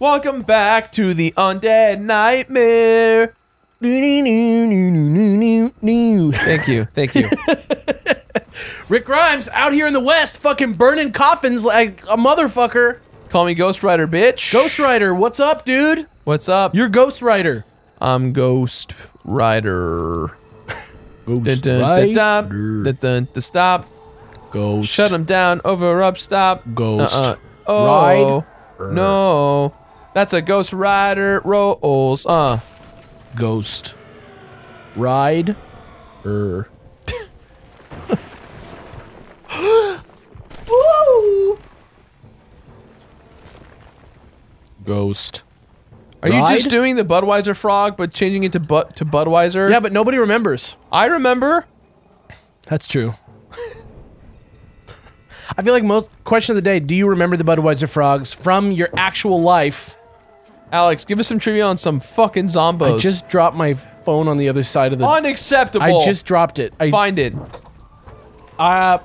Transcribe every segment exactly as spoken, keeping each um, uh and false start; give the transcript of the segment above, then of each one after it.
Welcome back to the Undead Nightmare. Thank you. Thank you. Rick Grimes out here in the West fucking burning coffins like a motherfucker. Call me Ghost Rider, bitch. Ghost Rider, what's up, dude? What's up? You're Ghost Rider. I'm Ghost Rider. Ghost Rider. Stop. Ghost. Shut him down. Over, up, stop. Ghost. Uh-uh. Oh, ride. No. That's a Ghost Rider rolls. Uh. Ghost. Ride. Er. Woo! Ghost. Are ride? You just doing the Budweiser frog, but changing it to but to Budweiser? Yeah, but nobody remembers. I remember. That's true. I feel like most question of the day: do you remember the Budweiser frogs from your actual life? Alex, give us some trivia on some fucking zombos. I just dropped my phone on the other side of the. Unacceptable. I just dropped it. I find it. Uh,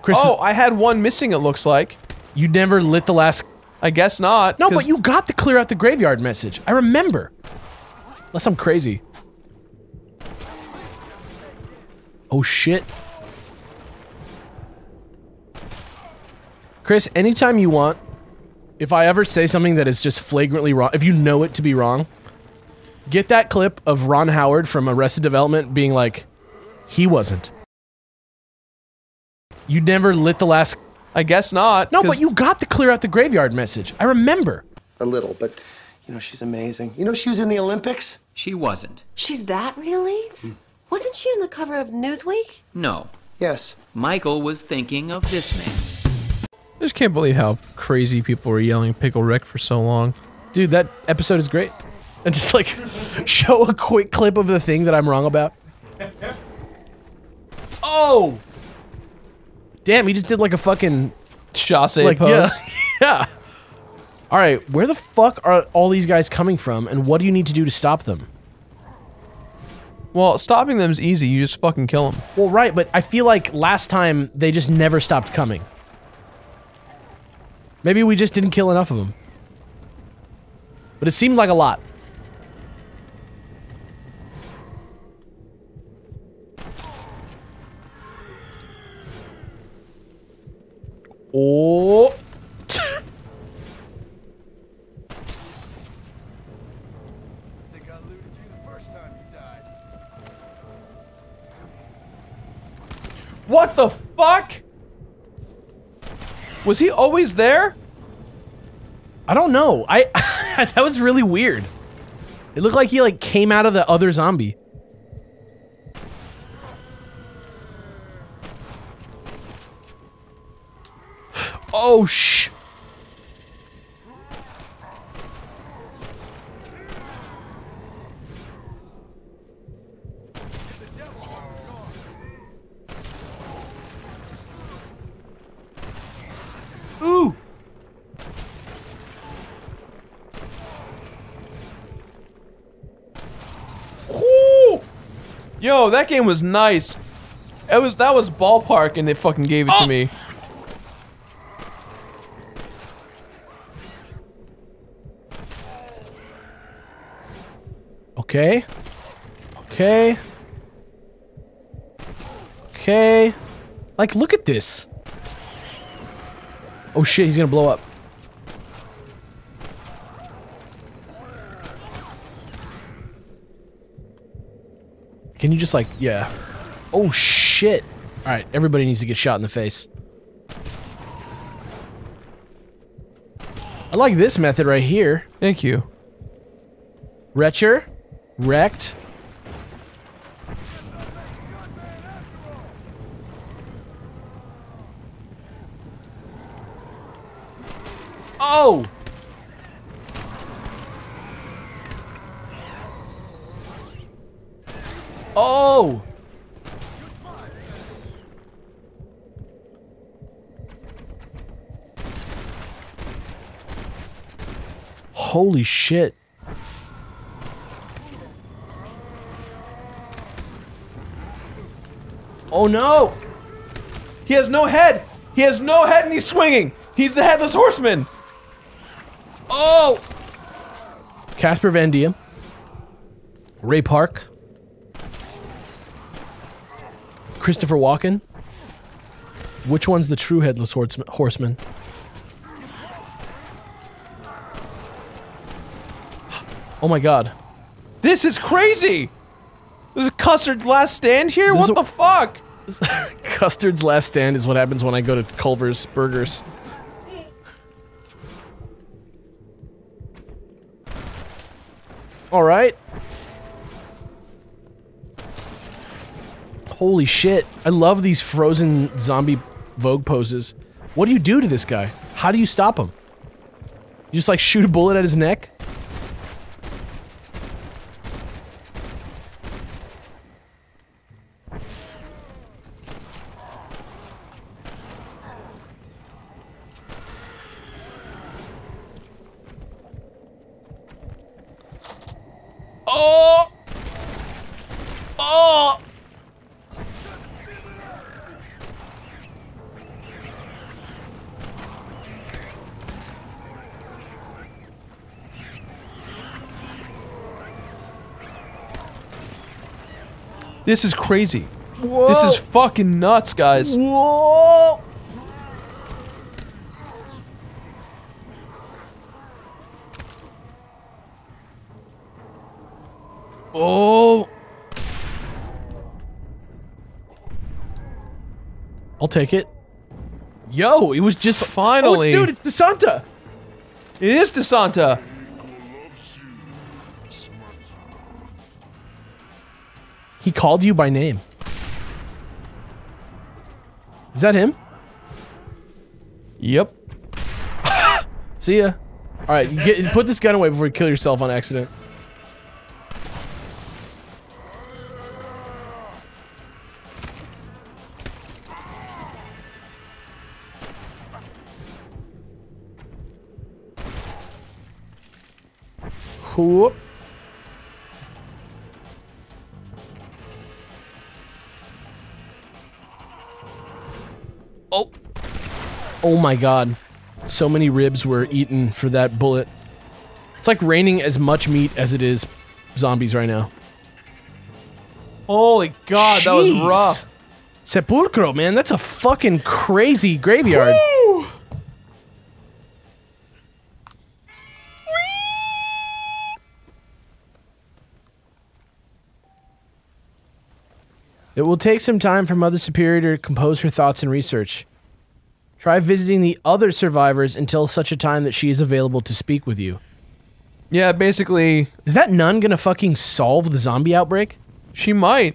Chris. Oh, I had one missing. It looks like you never lit the last. I guess not. No, but you got the clear out the graveyard message. I remember. Unless I'm crazy. Oh shit. Chris, anytime you want, if I ever say something that is just flagrantly wrong, if you know it to be wrong, get that clip of Ron Howard from Arrested Development being like, he wasn't. You never lit the last... I guess not. No, but you got the clear out the graveyard message. I remember. A little, but, you know, she's amazing. You know she was in the Olympics? She wasn't. She's that, really? Mm. Wasn't she on the cover of Newsweek? No. Yes. Michael was thinking of this man. I just can't believe how crazy people were yelling Pickle Rick for so long. Dude, that episode is great. And just like, show a quick clip of the thing that I'm wrong about. Oh! Damn, he just did like a fucking... chasse like, pose. Yeah. Yeah. Alright, where the fuck are all these guys coming from, and what do you need to do to stop them? Well, stopping them is easy, you just fucking kill them. Well, right, but I feel like last time, they just never stopped coming. Maybe we just didn't kill enough of them. But it seemed like a lot. Oh. What the fuck? Was he always there? I don't know. I that was really weird. It looked like he like came out of the other zombie. Oh shh. Ooh. Ooh. Yo, that game was nice. It was that was ballpark and they fucking gave it oh. to me. Okay. Okay. Okay. Like look at this. Oh shit, he's gonna blow up. Can you just like, yeah. Oh shit. Alright, everybody needs to get shot in the face. I like this method right here. Thank you. Wretcher. Wrecked. Oh! Oh! Holy shit. Oh no! He has no head! He has no head and he's swinging! He's the Headless Horseman! Oh! Casper Van Diem, Ray Park, Christopher Walken. Which one's the true Headless Horseman? Oh my god. This is crazy! There's a Custard's Last Stand here? This what the fuck? Custard's Last Stand is what happens when I go to Culver's Burgers. Alright. Holy shit. I love these frozen zombie Vogue poses. What do you do to this guy? How do you stop him? You just like shoot a bullet at his neck? This is crazy. Whoa. This is fucking nuts, guys. Whoa. Oh. I'll take it. Yo, it was just finally. Oh, it's, dude, it's De Santa. It is De Santa. He called you by name. Is that him? Yep. See ya. Alright, get, put this gun away before you kill yourself on accident. Whoop. Oh. Oh my god. So many ribs were eaten for that bullet. It's like raining as much meat as it is zombies right now. Holy god, jeez. That was rough. Sepulcro, man, that's a fucking crazy graveyard. Woo. It will take some time for Mother Superior to compose her thoughts and research. Try visiting the other survivors until such a time that she is available to speak with you. Yeah, basically... Is that nun gonna fucking solve the zombie outbreak? She might.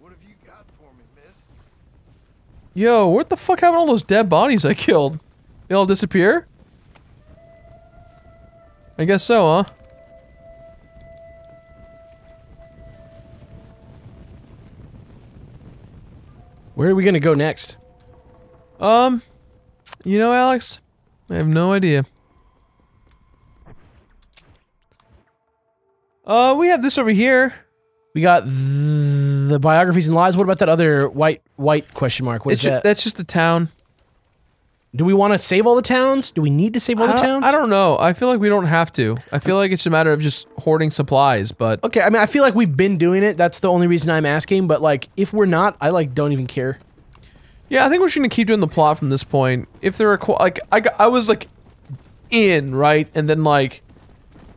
What have you got for me, miss? Yo, what the fuck happened to all those dead bodies I killed? They all disappear? I guess so, huh? Where are we gonna go next? Um, you know, Alex, I have no idea. Uh, we have this over here. We got th the biographies and lies. What about that other white, white question mark? What is that? That's just the town. Do we want to save all the towns? Do we need to save all the towns? I don't know. I feel like we don't have to. I feel like it's a matter of just hoarding supplies, but... Okay, I mean, I feel like we've been doing it. That's the only reason I'm asking, but, like, if we're not, I, like, don't even care. Yeah, I think we're just gonna keep doing the plot from this point. If there are... Like, I, got, I was, like, in, right? And then, like,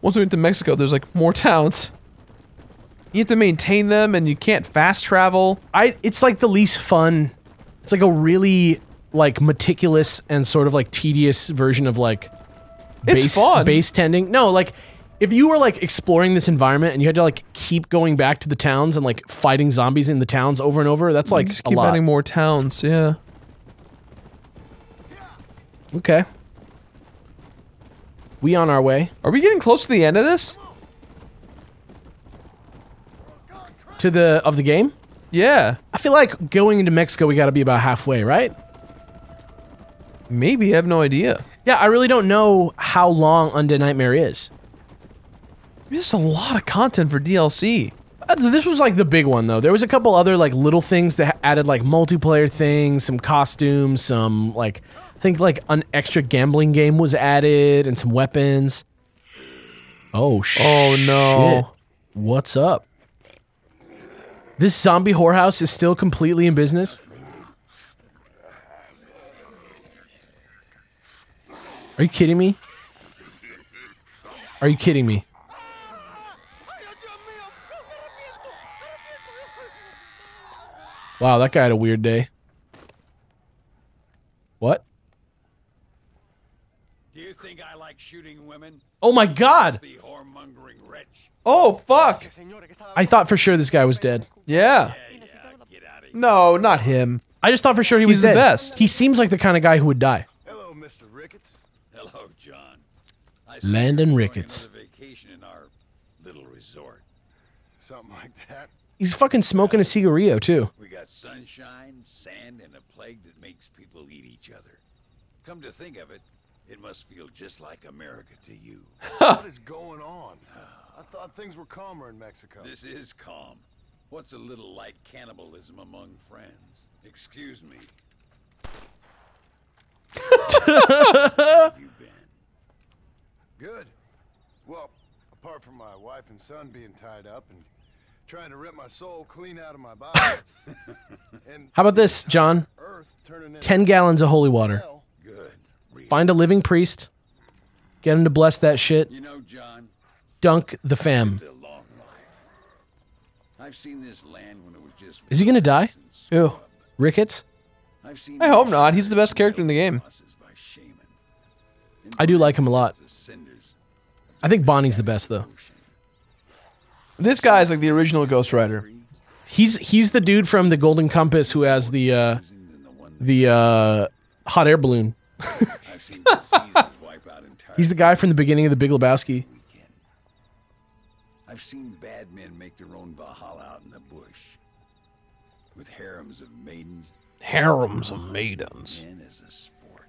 once we went to Mexico, there's, like, more towns. You have to maintain them, and you can't fast travel. I... It's, like, the least fun. It's, like, a really... like meticulous and sort of like tedious version of like base, it's fun. base tending. No, like if you were like exploring this environment and you had to like keep going back to the towns and like fighting zombies in the towns over and over, that's like just keep a lot. adding more towns, yeah. Okay. We on our way. Are we getting close to the end of this? To the of the game? Yeah. I feel like going into Mexico we gotta be about halfway, right? Maybe, I have no idea. Yeah, I really don't know how long Undead Nightmare is. There's a lot of content for D L C. Uh, this was like the big one though. There was a couple other like little things that added like multiplayer things, some costumes, some like I think like an extra gambling game was added and some weapons. Oh, sh oh no. Shit. What's up? This zombie whorehouse is still completely in business? Are you kidding me? Are you kidding me? Wow, that guy had a weird day. What? Do you think I like shooting women? Oh my god! Oh fuck! I thought for sure this guy was dead. Yeah. yeah, yeah. No, not him. I just thought for sure he He's was the dead. best. He seems like the kind of guy who would die. Hello, Mister Ricketts. Hello, John. I Landon Ricketts. Vacation in our little resort. Something like that. He's fucking smoking a cigarillo, too. We got sunshine, sand, and a plague that makes people eat each other. Come to think of it, it must feel just like America to you. What is going on? I thought things were calmer in Mexico. This is calm. What's a little like cannibalism among friends? Excuse me. How have you been? Good. Well, apart from my wife and son being tied up and... trying to rip my soul clean out of my body. How about this, John? Ten gallons of holy water. Good. Find a living priest. Get him to bless that shit. You know, John. Dunk the fam. I've seen this land when it was just Is he gonna die? Ew. Ricketts? I've seen I hope not. He's the best character in the game. I do like him a lot. I think Bonnie's the best though. This guy's like the original Ghost Rider. He's he's the dude from the Golden Compass who has the uh, the uh, hot air balloon. He's the guy from the beginning of the Big Lebowski. I've seen bad men make their own Valhalla out in the bush with harems of maidens. Harems of maidens.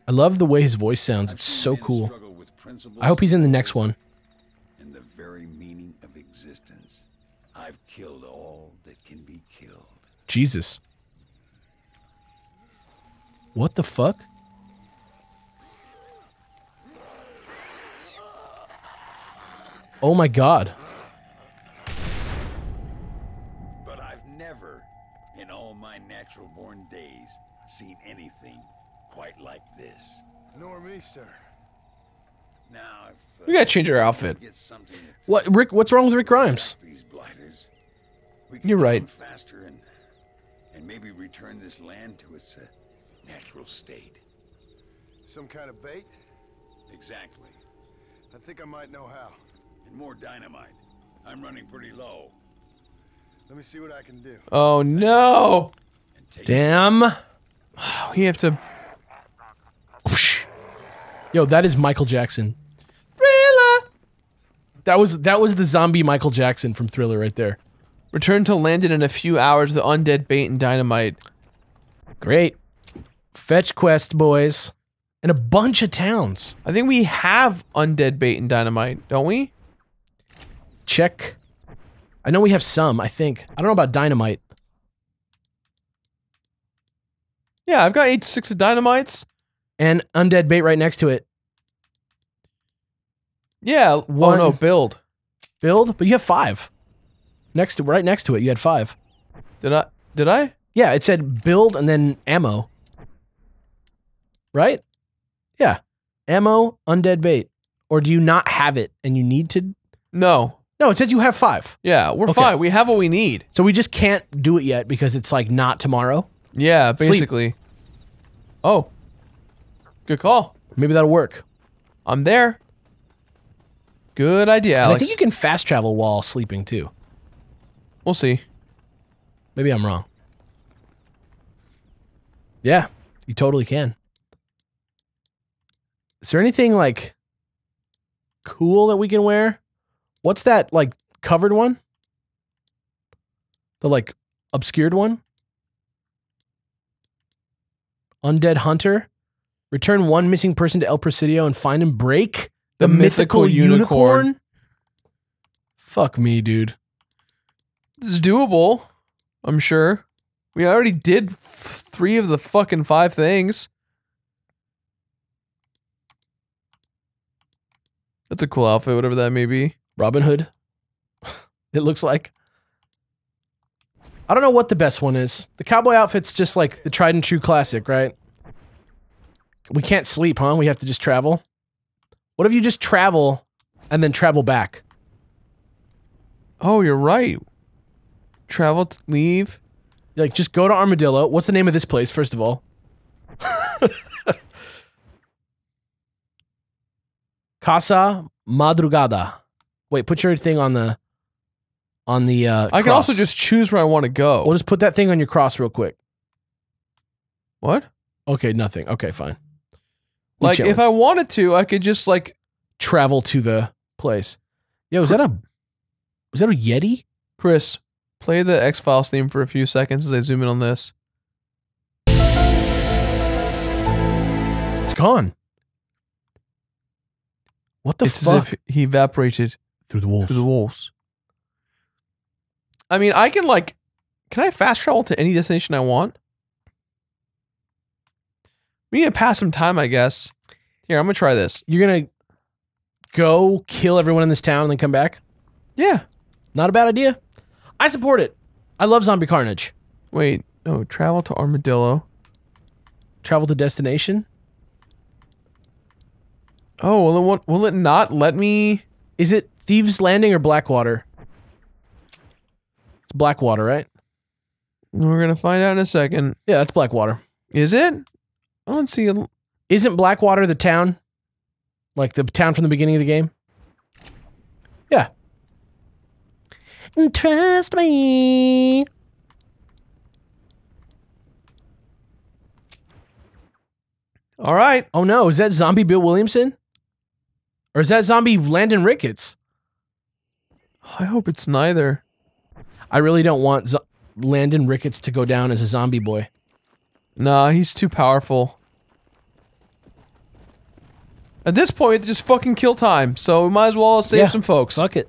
I love the way his voice sounds. It's so cool. I hope he's in the next one. I've killed all that can be killed. Jesus. What the fuck? Oh my god. But I've never, in all my natural born days, seen anything quite like this. Nor me, sir. Now, if, uh, we gotta change our outfit. What, Rick? What's wrong with Rick Grimes? You're right. Faster and, and maybe return this land to its uh, natural state. Some kind of bait? Exactly. I think I might know how. And more dynamite. I'm running pretty low. Let me see what I can do. Oh no! Damn! You have to. Yo, that is Michael Jackson. Thriller. That was that was the zombie Michael Jackson from Thriller right there. Return to Landon in a few hours. The Undead Bait and Dynamite. Great. Fetch quest, boys, and a bunch of towns. I think we have Undead Bait and Dynamite, don't we? Check. I know we have some. I think I don't know about Dynamite. Yeah, I've got eight six of Dynamites. And Undead Bait right next to it. Yeah, one. Oh, no, build. Build? But you have five. Next to, right next to it, you had five. Did I? Did I? Yeah, it said build and then ammo. Right? Yeah. Ammo, Undead Bait. Or do you not have it and you need to? No. No, it says you have five. Yeah, we're okay. Fine. We have what we need. So we just can't do it yet because it's like not tomorrow? Yeah, basically. Sleep. Oh. Good call. Maybe that'll work. I'm there. Good idea, Alex. And I think you can fast travel while sleeping, too. We'll see. Maybe I'm wrong. Yeah, you totally can. Is there anything, like, cool that we can wear? What's that, like, covered one? The, like, obscured one? Undead Hunter? Return one missing person to El Presidio and find and break the, the mythical, mythical unicorn? unicorn? Fuck me, dude. This is doable, I'm sure. We already did f three of the fucking five things. That's a cool outfit, whatever that may be. Robin Hood, it looks like. I don't know what the best one is. The cowboy outfit's just like the tried and true classic, right? We can't sleep, huh? We have to just travel. What if you just travel and then travel back? Oh, you're right. Travel, to leave. Like, just go to Armadillo. What's the name of this place, first of all? Casa Madrugada. Wait, put your thing on the... On the, uh, I cross. Can also just choose where I want to go. We'll just put that thing on your cross real quick. What? Okay, nothing. Okay, fine. We'll like, challenge. If I wanted to, I could just, like... Travel to the place. Yo, was that a... Was that a Yeti? Chris, play the X-Files theme for a few seconds as I zoom in on this. It's gone. What the it's fuck? As if he evaporated through the walls. Through the walls. I mean, I can, like... Can I fast travel to any destination I want? We need to pass some time, I guess. Here, I'm gonna try this. You're gonna go kill everyone in this town and then come back? Yeah. Not a bad idea. I support it. I love zombie carnage. Wait, no. Travel to Armadillo. Travel to destination? Oh, will it, want, will it not let me... Is it Thieves Landing or Blackwater? It's Blackwater, right? We're gonna find out in a second. Yeah, that's Blackwater. Is it? I don't see it. Isn't Blackwater the town? Like the town from the beginning of the game? Yeah. Trust me. All right. Oh no, is that zombie Bill Williamson? Or is that zombie Landon Ricketts? I hope it's neither. I really don't want Zo- Landon Ricketts to go down as a zombie boy. Nah, he's too powerful. At this point, we have to just fucking kill time, so we might as well save yeah, some folks. Fuck it.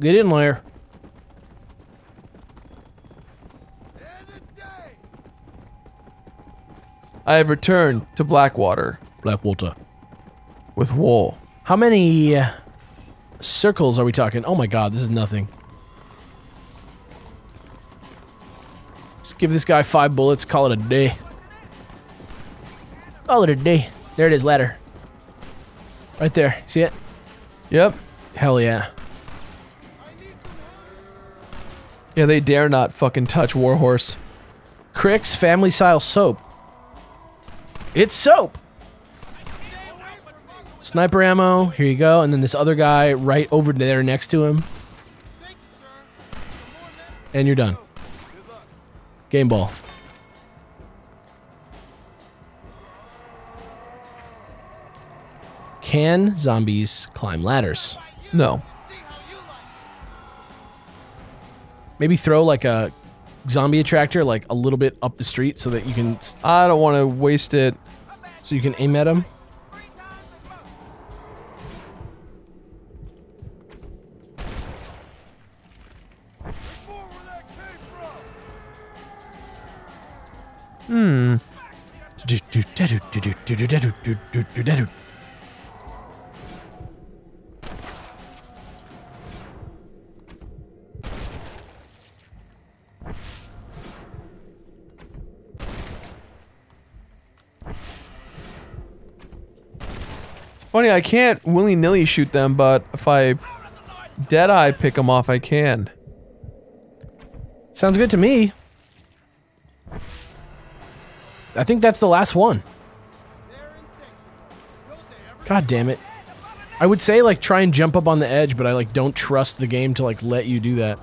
Get in, Lair. I have returned to Blackwater. Blackwater. With wool. How many... Uh, circles are we talking? Oh my god, this is nothing. Just give this guy five bullets, call it a day. Call it a day. There it is, ladder. Right there. See it? Yep. Hell yeah. Yeah, they dare not fucking touch Warhorse. Crick's family style soap. It's soap! Sniper ammo, here you go, and then this other guy right over there next to him. And you're done. Game ball. Can zombies climb ladders? No. Maybe throw like a zombie attractor like a little bit up the street so that you can... I don't want to waste it. So you can aim at him? Hmm. It's funny, I can't willy-nilly shoot them, but if I dead-eye pick them off, I can. Sounds good to me. I think that's the last one. God damn it. I would say, like, try and jump up on the edge, but I, like, don't trust the game to, like, let you do that.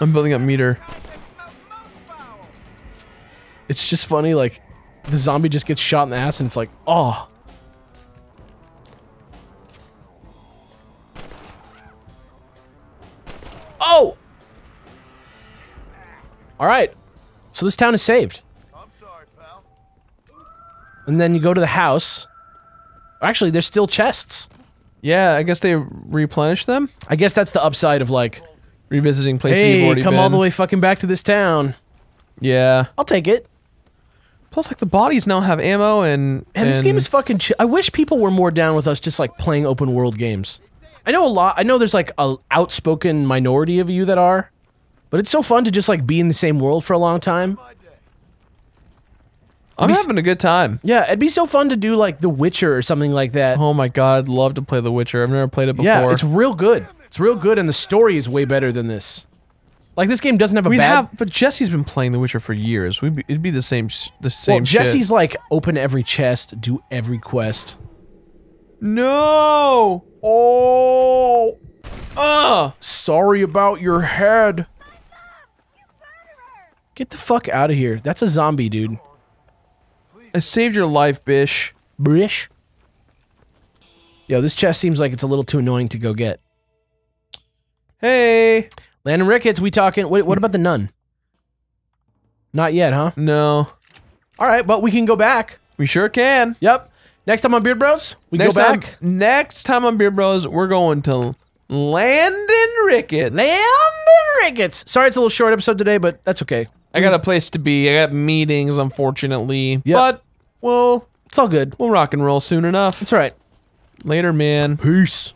I'm building up meter. It's just funny, like, the zombie just gets shot in the ass and it's like, oh. Oh! Alright. So this town is saved. I'm sorry, pal. And then you go to the house. Actually, there's still chests. Yeah, I guess they replenish them? I guess that's the upside of, like... Revisiting places hey, you've already come been. All the way fucking back to this town. Yeah. I'll take it. Plus, like, the bodies now have ammo and... And, and this game is fucking... Ch I wish people were more down with us just, like, playing open-world games. I know a lot... I know there's, like, an outspoken minority of you that are, but it's so fun to just, like, be in the same world for a long time. I'm having a good time. Yeah, it'd be so fun to do, like, The Witcher or something like that. Oh my god, I'd love to play The Witcher. I've never played it before. Yeah, it's real good. It's real good, and the story is way better than this. Like, this game doesn't have a We'd bad... Have, but Jesse's been playing The Witcher for years. We'd be, it'd be the same, the same well, shit. Well, Jesse's like, open every chest, do every quest. No! Oh! Ugh! Sorry about your head. Get the fuck out of here. That's a zombie, dude. I saved your life, bish. Bish? Yo, this chest seems like it's a little too annoying to go get. Hey! Landon Ricketts, we talking? Wait, what about the nun? Not yet, huh? No. Alright, but we can go back. We sure can. Yep. Next time on Beard Bros, we next go back. Time, next time on Beard Bros, we're going to Landon Ricketts. Landon Ricketts! Sorry it's a little short episode today, but that's okay. I got a place to be. I got meetings, unfortunately. Yep. But, well... It's all good. We'll rock and roll soon enough. That's right. Later, man. Peace.